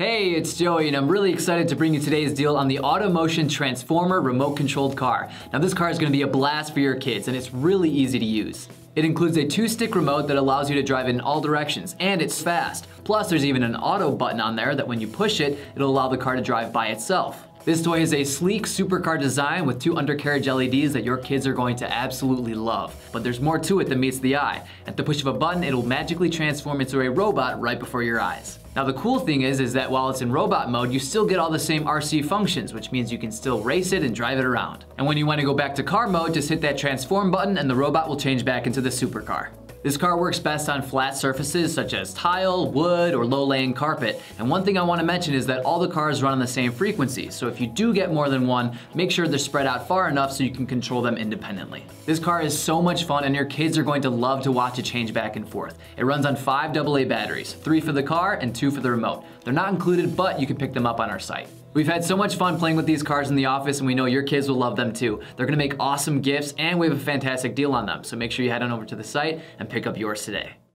Hey, it's Joey, and I'm really excited to bring you today's deal on the AutoMotion Transformer remote-controlled car. Now, this car is going to be a blast for your kids, and it's really easy to use. It includes a 2-stick remote that allows you to drive in all directions, and it's fast. Plus, there's even an auto button on there that when you push it, it'll allow the car to drive by itself. This toy is a sleek supercar design with 2 undercarriage LEDs that your kids are going to absolutely love. But there's more to it than meets the eye. At the push of a button, it'll magically transform into a robot right before your eyes. Now the cool thing is that while it's in robot mode, you still get all the same RC functions, which means you can still race it and drive it around. And when you want to go back to car mode, just hit that transform button and the robot will change back into the supercar. This car works best on flat surfaces such as tile, wood, or low-laying carpet. And one thing I want to mention is that all the cars run on the same frequency, so if you do get more than one, make sure they're spread out far enough so you can control them independently. This car is so much fun and your kids are going to love to watch it change back and forth. It runs on 5 AA batteries, 3 for the car and 2 for the remote. They're not included, but you can pick them up on our site. We've had so much fun playing with these cars in the office, and we know your kids will love them too. They're going to make awesome gifts, and we have a fantastic deal on them, so make sure you head on over to the site and pick up yours today.